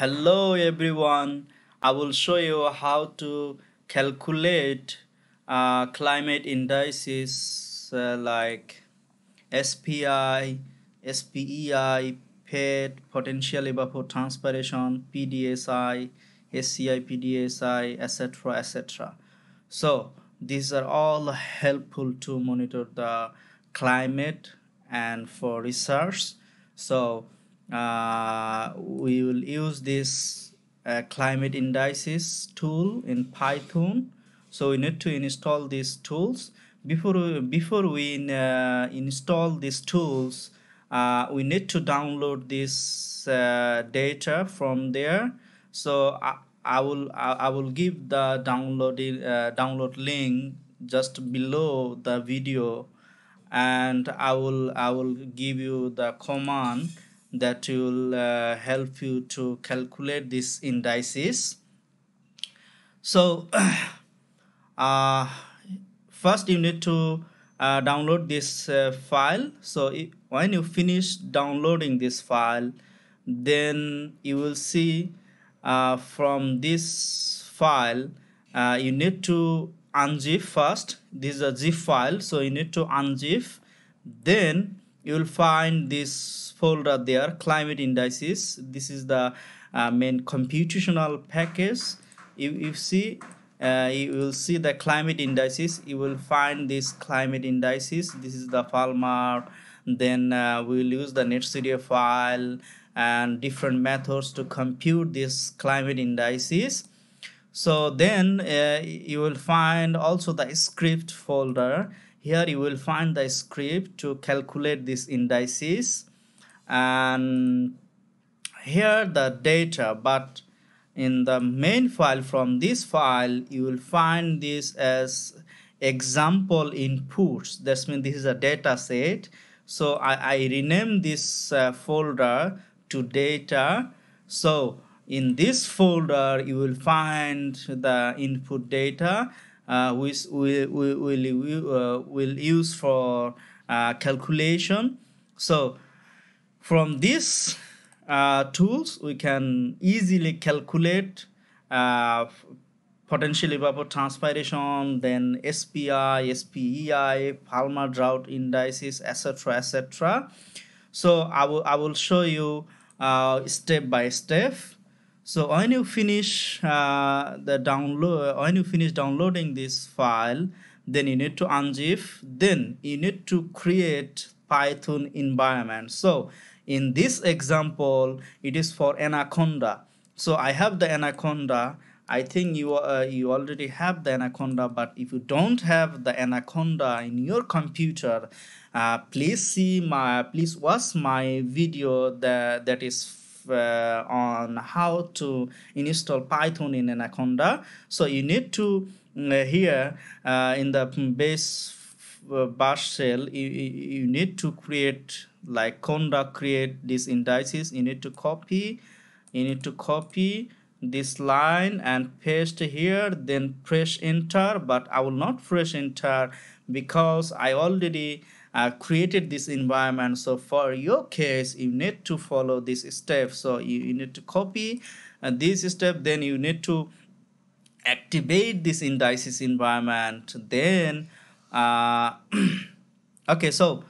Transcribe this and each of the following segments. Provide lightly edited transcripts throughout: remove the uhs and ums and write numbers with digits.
Hello everyone, I will show you how to calculate climate indices like SPI, SPEI, PET, potential evapotranspiration, PDSI, SCI, PDSI, etc. etc. So these are all helpful to monitor the climate and for research. So we will use this climate indices tool in Python. So we need to install these tools. Before we install these tools, we need to download this data from there. So I will give the download link just below the video, and I will give you the command that will help you to calculate these indices. So first you need to download this file. So when you finish downloading this file, then you will see from this file you need to unzip first. This is a zip file, so you need to unzip. Then you will find this folder there, climate indices. This is the main computational package. You will see the climate indices. You will find this climate indices. This is the Palmer. Then we will use the NetCDF file and different methods to compute this climate indices. So then you will find also the script folder. Here you will find the script to calculate these indices, and here the data. But in the main file, from this file you will find this as example inputs. That means this is a data set. So I rename this folder to data. So in this folder you will find the input data, which we will use for calculation. So from these tools we can easily calculate potential evapotranspiration, then SPI, SPEI, Palmer drought indices, etc. etc. So I will show you step by step. So when you finish downloading this file, then you need to unzip. Then you need to create Python environment. So in this example, it is for Anaconda. So I have the Anaconda. I think you already have the Anaconda, but if you don't have the Anaconda in your computer, please watch my video that is on how to install Python in Anaconda. So you need to here in the base bash shell, you need to create like conda, create these indices. You need to copy this line and paste here, then press enter. But I will not press enter because I already created this environment. So for your case you need to follow this step. So you need to copy this step, then you need to activate this indices environment. Then okay, so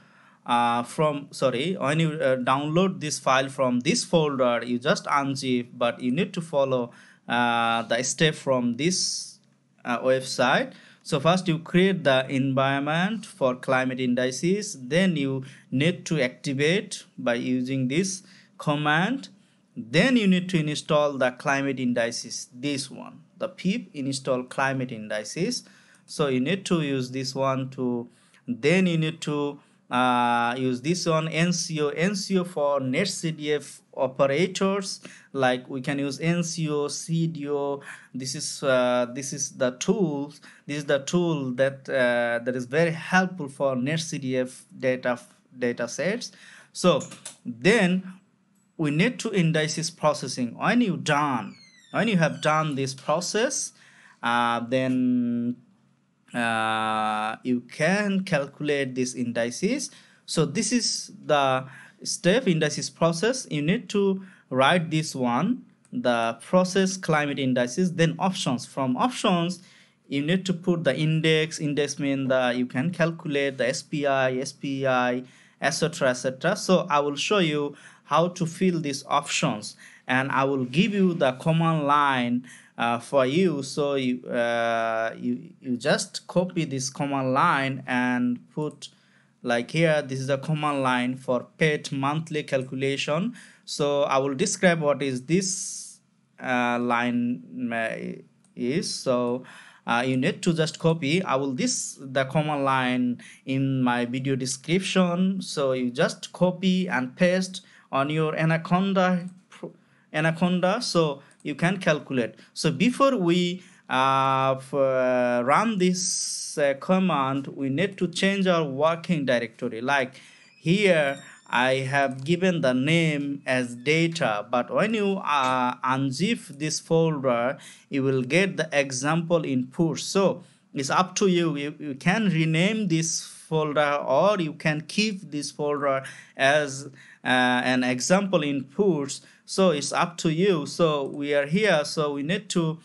when you download this file from this folder, you just unzip, but you need to follow the step from this website. So first you create the environment for climate indices, then you need to activate by using this command. Then you need to install the climate indices, this one, the pip install climate indices. So you need to use this one to, then you need to use this one, NCO for NetCDF operators. Like we can use NCO, CDO. This is the tools. This is the tool that is very helpful for NetCDF data sets. So then we need to indices processing. When you have done this process, then you can calculate these indices. So this is the step, indices process. You need to write this one the process climate indices, then options. From options, you need to put the index. Index means that you can calculate the SPI, SPEI, etc., etc. So I will show you how to fill these options, and I will give you the command line for you. So you just copy this command line and put like here. This is the command line for PET monthly calculation. So I will describe what is this line is. So you need to just copy. I will the command line in my video description. So you just copy and paste on your Anaconda, so you can calculate. So before we run this command, we need to change our working directory. Like here, I have given the name as data, but when you unzip this folder, you will get the example input. So it's up to you. You can rename this folder, or you can keep this folder as an example inputs. So it's up to you. So we are here, so we need to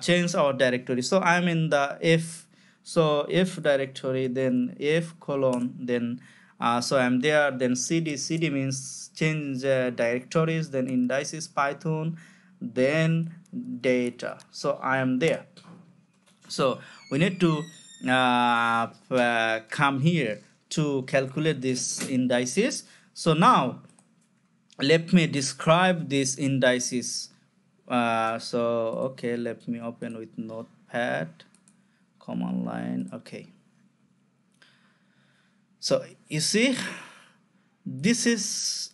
change our directory. So I'm in the if, so if directory, then if colon, then so I'm there, then cd means change directories, then indices Python, then data. So I am there. So we need to come here to calculate these indices. So now let me describe these indices. Okay, let me open with notepad, command line. Okay, so you see, this is,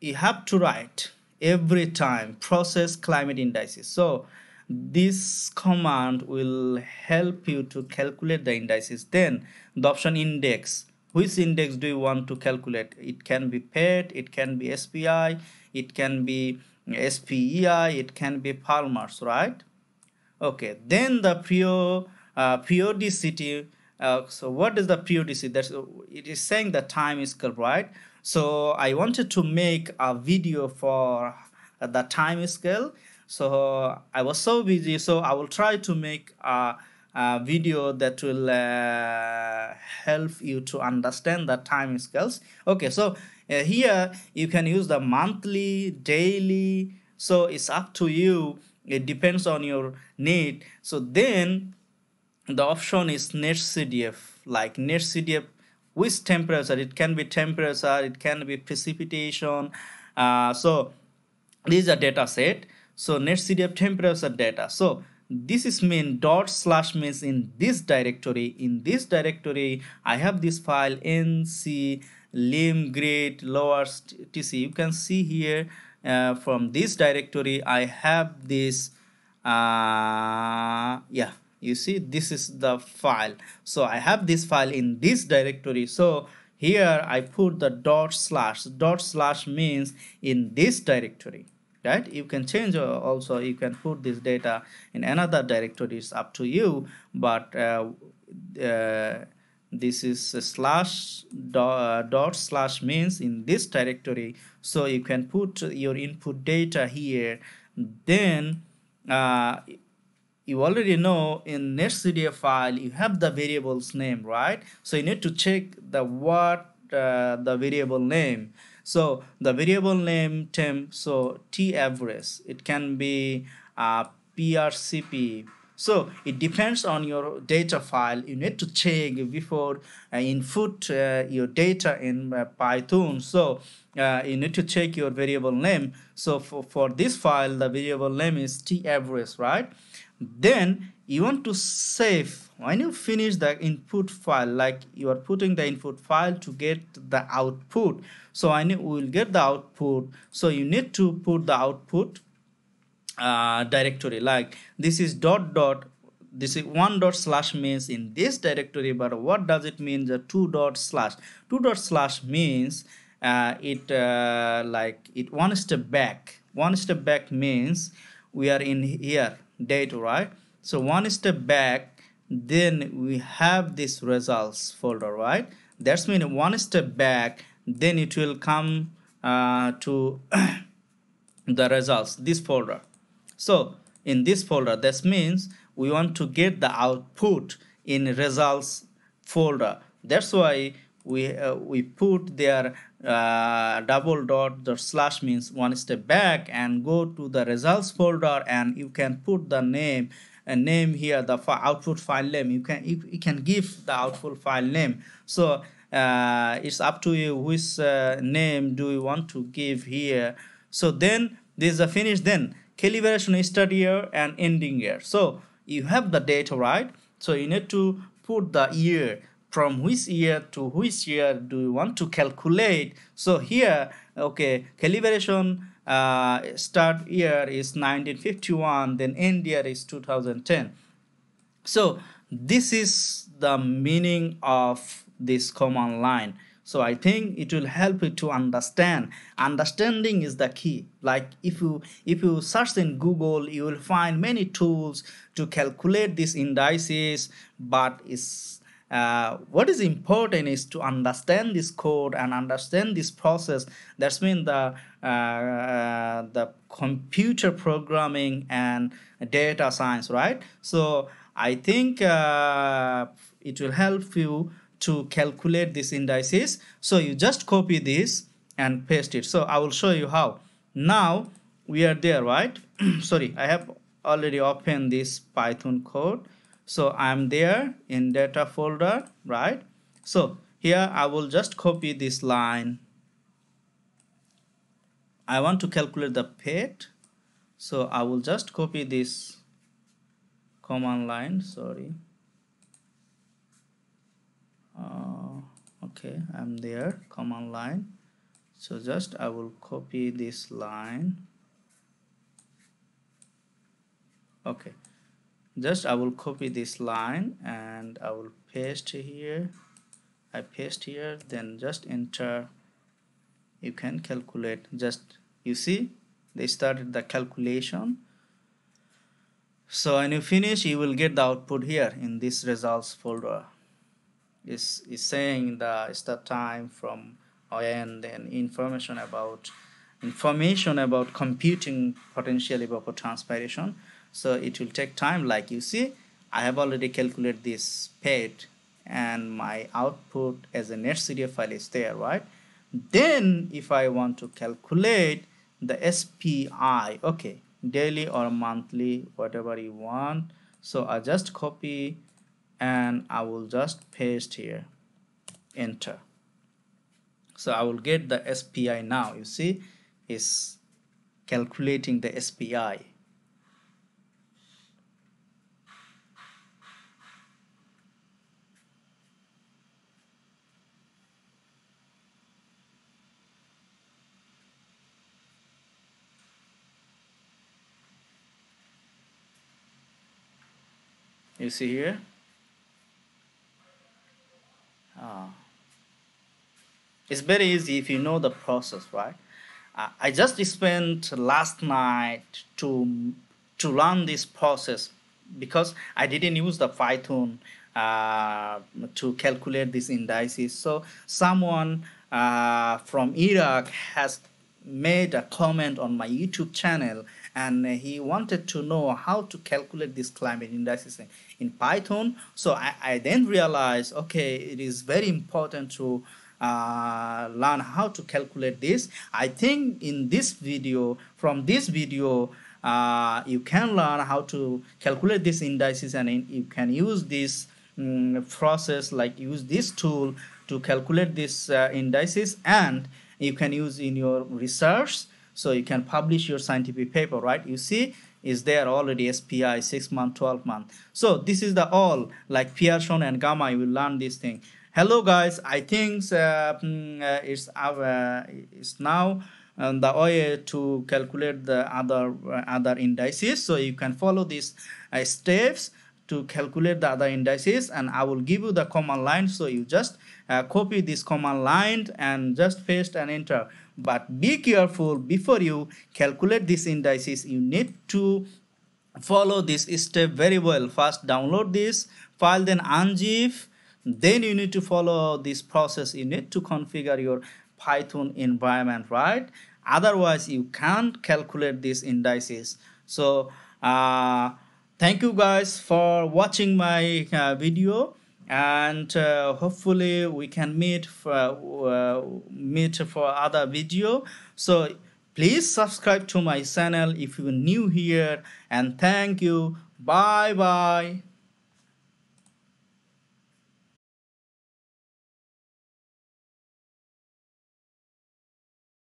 you have to write every time process climate indices. So this command will help you to calculate the indices. Then the option index, which index do you want to calculate? It can be PET, it can be SPI, it can be SPEI, it can be Palmer's, right? Okay, then the periodicity. So what is the periodicity? It is saying the time is curve, right? So I wanted to make a video for the time scale. So I was so busy, so I will try to make a video that will help you to understand the time scales. Okay, so here you can use the monthly, daily. So it's up to you. It depends on your need. So then the option is NetCDF, like NetCDF with temperature. It can be temperature, it can be precipitation. So this is a data set. So NetCDF temperature data. So this is mean / means in this directory. In this directory, I have this file nclimgrid_lowres_tc. You can see here from this directory, I have this. You see, this is the file. So I have this file in this directory. So here I put the /. / means in this directory, right? You can change, also you can put this data in another directory. It's up to you, but this is a / // means in this directory. So you can put your input data here. Then you already know in NetCDF file you have the variable's name, right? So you need to check the the variable name. So the variable name temp, so T_average, it can be PRCP. So it depends on your data file. You need to check before input your data in Python. So you need to check your variable name. So for this file, the variable name is T_average, right? Then you want to save. When you finish the input file, like you are putting the input file to get the output. So we will get the output. So you need to put the output directory. Like this is ... This is // means in this directory. But what does it mean? The /. // means it one step back. One step back means we are in here data, right? So one step back, then we have this results folder, right? That's mean one step back, then it will come to the results, this folder. So in this folder, this means we want to get the output in results folder. That's why we put their double dot the slash means one step back and go to the results folder, and you can put the name and name here, the output file name. You can give the output file name. So it's up to you which name do you want to give here. So then this is a finish. Then calibration start year and ending year. So you have the data, right? So you need to put the year, from which year to which year do you want to calculate. So here, okay, calibration start year is 1951, then end year is 2010. So this is the meaning of this command line. So I think it will help you to understand. Understanding is the key. Like if you search in Google, you will find many tools to calculate these indices, but it's what is important is to understand this code and understand this process. That's mean the computer programming and data science, right? So I think it will help you to calculate these indices. So you just copy this and paste it. So I will show you how. Now we are there, right? Sorry, I have already opened this Python code. So I'm there in data folder, right? So here I will just copy this line. I want to calculate the PET. So I will just copy this command line, sorry. Okay, I'm there, command line. So just I will copy this line. Okay. Just I will copy this line and I will paste here. I paste here, then just enter. You can calculate. Just you see, they started the calculation. So when you finish, you will get the output here in this results folder. It's saying the start time from ON, then information about computing potential evapotranspiration. So it will take time. Like you see, I have already calculated this PET and my output as a NetCDF file is there, right? Then if I want to calculate the SPI, okay, daily or monthly, whatever you want. So I just copy and I will just paste here, enter. So I will get the SPI now. You see, it's calculating the SPI. You see here, it's very easy if you know the process, right? I just spent last night to learn this process because I didn't use the Python to calculate these indices. So someone from Iraq has made a comment on my YouTube channel, and he wanted to know how to calculate this climate indices in Python. So I then realized, okay, it is very important to learn how to calculate this. I think in this video, from this video, you can learn how to calculate these indices, and you can use this process, like use this tool to calculate these indices, and you can use in your research. So you can publish your scientific paper, right? You see, is there already SPI 6 month, 12 month. So this is the all like Pearson and Gamma. You will learn this thing. Hello guys, I think it's now the way to calculate the other indices. So you can follow these steps to calculate the other indices, and I will give you the command line. So you just copy this command line and just paste and enter. But be careful, before you calculate these indices, you need to follow this step very well. First download this file, then unzip, then you need to follow this process. You need to configure your Python environment, right? Otherwise, you can't calculate these indices. So thank you guys for watching my video, and hopefully we can meet for other video. So please subscribe to my channel if you're new here, and thank you. Bye bye.